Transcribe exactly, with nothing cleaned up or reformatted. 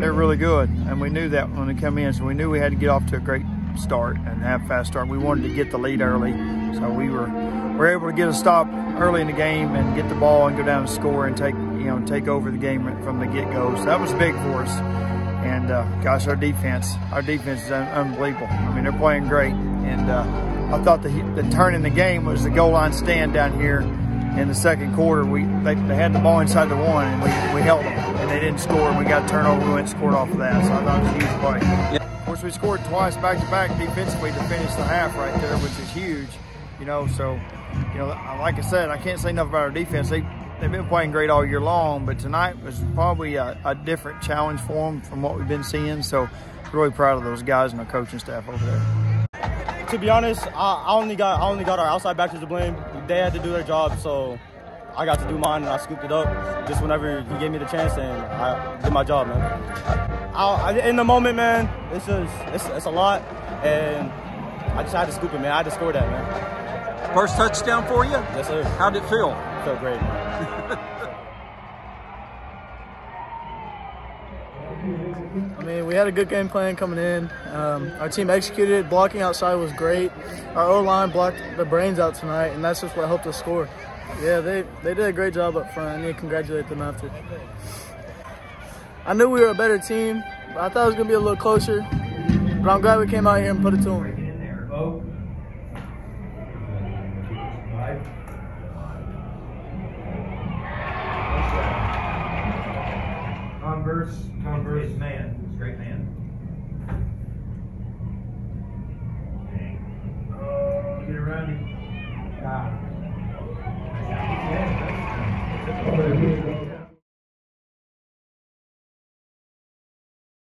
They're really good, and we knew that when they come in, so we knew we had to get off to a great start and have a fast start. We wanted to get the lead early, so we were we were able to get a stop early in the game and get the ball and go down and score and take you know take over the game from the get-go. So that was big for us. And uh, gosh, our defense, our defense is un unbelievable. I mean, they're playing great. And uh, I thought the, the turn in the game was the goal line stand down here in the second quarter. We they, they had the ball inside the one, and we, we held them, and they didn't score. And we got a turnover. We went and scored off of that. So I thought it was a huge play. Yeah. Of course, we scored twice back to back defensively to finish the half right there, which is huge. You know, so you know, like I said, I can't say enough about our defense. They, They've been playing great all year long, but tonight was probably a, a different challenge for them from what we've been seeing. So, really proud of those guys and our coaching staff over there. To be honest, I, I only got I only got our outside backers to blame. They had to do their job, so I got to do mine, and I scooped it up just whenever he gave me the chance, and I did my job, man. I, I, in the moment, man, it's just it's, it's a lot, and I just had to scoop it, man. I had to score that, man. First touchdown for you? Yes, sir. How'd it feel? It felt great, man. I mean, we had a good game plan coming in. Um, our team executed it. Blocking outside was great. Our O-line blocked the brains out tonight, and that's just what helped us score. Yeah, they, they did a great job up front. I need to congratulate them after. I knew we were a better team, but I thought it was going to be a little closer. But I'm glad we came out here and put it to them. Converse, Converse, man. He's a great man. Oh, get around him. Ah.